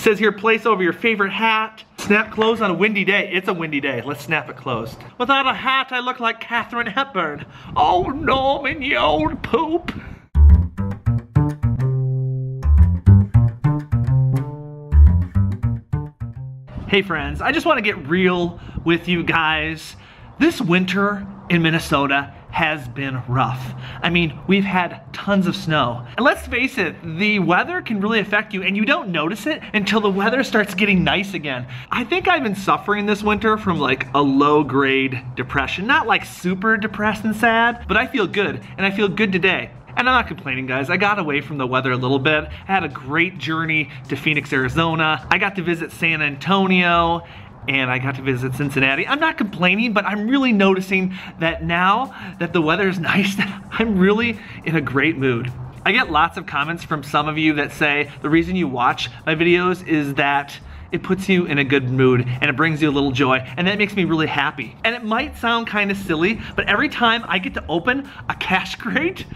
It says here, place over your favorite hat. Snap closed on a windy day. It's a windy day. Let's snap it closed. Without a hat, I look like Katharine Hepburn. Oh, Norman, you old poop. Hey friends, I just want to get real with you guys. This winter in Minnesota has been rough. I mean, we've had tons of snow. And let's face it, the weather can really affect you and you don't notice it until the weather starts getting nice again. I think I've been suffering this winter from like a low grade depression. Not like super depressed and sad, but I feel good and I feel good today. And I'm not complaining, guys. I got away from the weather a little bit. I had a great journey to Phoenix, Arizona. I got to visit San Antonio and I got to visit Cincinnati. I'm not complaining, but I'm really noticing that now that the weather's nice, I'm really in a great mood. I get lots of comments from some of you that say the reason you watch my videos is that it puts you in a good mood and it brings you a little joy, and that makes me really happy. And it might sound kind of silly, but every time I get to open a cache crate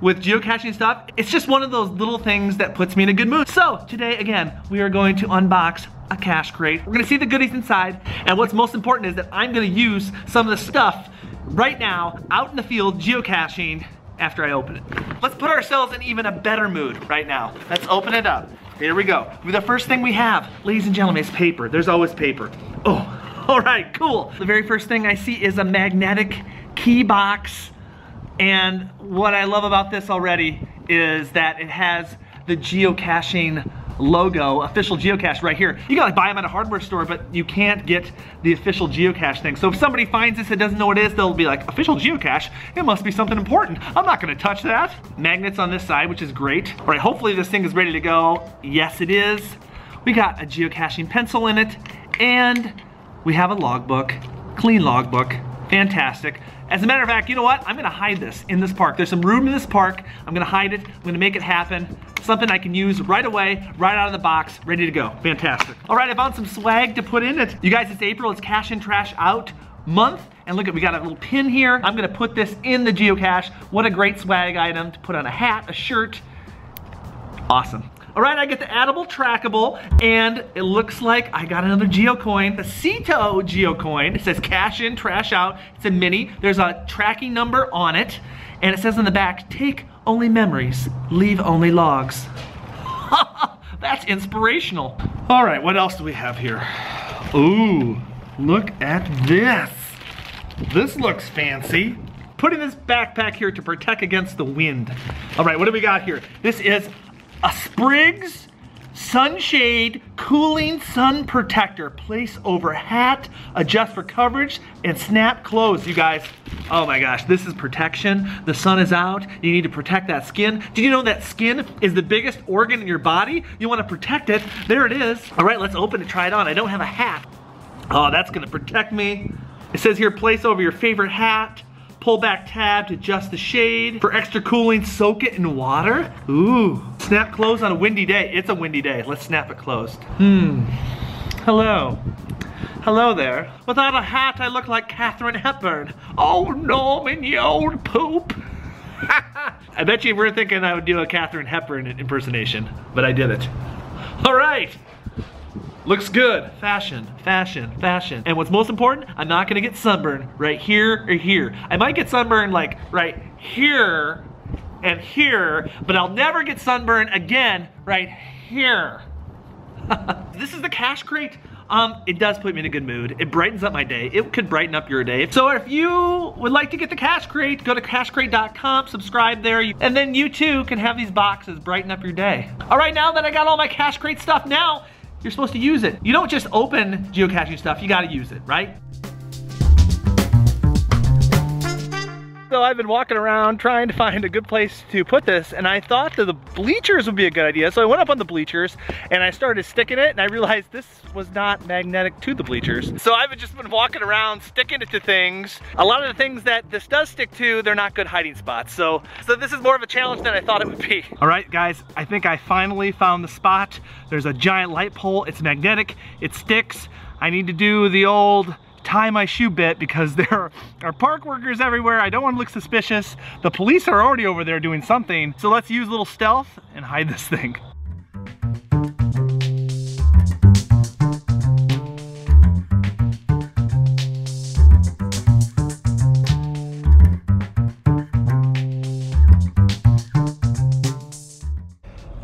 with geocaching stuff, it's just one of those little things that puts me in a good mood. So today, again, we are going to unbox a cache crate. We're gonna see the goodies inside, and what's most important is that I'm gonna use some of the stuff right now out in the field geocaching after I open it. Let's put ourselves in even a better mood right now. Let's open it up. Here we go. The first thing we have, ladies and gentlemen, is paper. There's always paper. Oh, all right, cool. The very first thing I see is a magnetic key box. And what I love about this already is that it has the geocaching logo, official geocache right here. You can like buy them at a hardware store, but you can't get the official geocache thing. So if somebody finds this and doesn't know what it is, they'll be like, official geocache? It must be something important. I'm not gonna touch that. Magnets on this side, which is great. All right, hopefully this thing is ready to go. Yes, it is. We got a geocaching pencil in it, and we have a logbook, clean logbook. Fantastic. As a matter of fact, you know what? I'm gonna hide this in this park. There's some room in this park. I'm gonna hide it. I'm gonna make it happen. Something I can use right away, right out of the box, ready to go. Fantastic. All right, I found some swag to put in it. You guys, it's April. It's Cash In Trash Out month. And look, we got a little pin here. I'm gonna put this in the geocache. What a great swag item to put on a hat, a shirt. Awesome. All right, I get the Addable Trackable, and it looks like I got another Geocoin, the CITO Geocoin. It says cash in, trash out. It's a mini. There's a tracking number on it, and it says on the back, take only memories, leave only logs. That's inspirational. All right, what else do we have here? Ooh, look at this. This looks fancy. Putting this backpack here to protect against the wind. All right, what do we got here? This is a Spriggs Sunshade Cooling Sun Protector. Place over hat, adjust for coverage, and snap closed, you guys. Oh my gosh, this is protection. The sun is out, you need to protect that skin. Did you know that skin is the biggest organ in your body? You wanna protect it, there it is. All right, let's open it, try it on. I don't have a hat. Oh, that's gonna protect me. It says here, place over your favorite hat. Pull back tab to adjust the shade. For extra cooling, soak it in water. Ooh. Snap closed on a windy day. It's a windy day. Let's snap it closed. Hello. Hello there. Without a hat, I look like Katharine Hepburn. Oh, Norman, you old poop. I bet you were thinking I would do a Katharine Hepburn impersonation, but I did it. All right. Looks good. Fashion, fashion, fashion. And what's most important, I'm not gonna get sunburned right here or here. I might get sunburned like right here and here, but I'll never get sunburned again right here. This is the cache crate. It does put me in a good mood. It brightens up my day. It could brighten up your day. So if you would like to get the cache crate, go to CacheCrate.com, subscribe there, and then you too can have these boxes brighten up your day. All right, now that I got all my cache crate stuff now, you're supposed to use it. You don't just open geocaching stuff, you gotta use it, right? So I've been walking around trying to find a good place to put this, and I thought that the bleachers would be a good idea. So I went up on the bleachers and I started sticking it, and I realized this was not magnetic to the bleachers. So I've just been walking around sticking it to things. A lot of the things that this does stick to, they're not good hiding spots. So this is more of a challenge than I thought it would be. All right, guys, I think I finally found the spot. There's a giant light pole. It's magnetic. It sticks. I need to do the old tie my shoe bit because there are park workers everywhere. I don't want to look suspicious. The police are already over there doing something. So let's use a little stealth and hide this thing.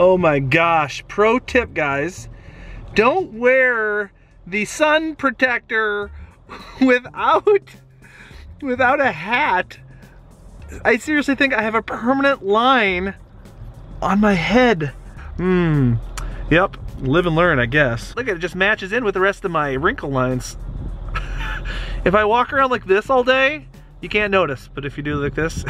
Oh my gosh, pro tip guys, don't wear the sun protector without a hat. I seriously think I have a permanent line on my head. Yep, live and learn, I guess. Look at it, just matches in with the rest of my wrinkle lines. If I walk around like this all day, you can't notice, but if you do like this,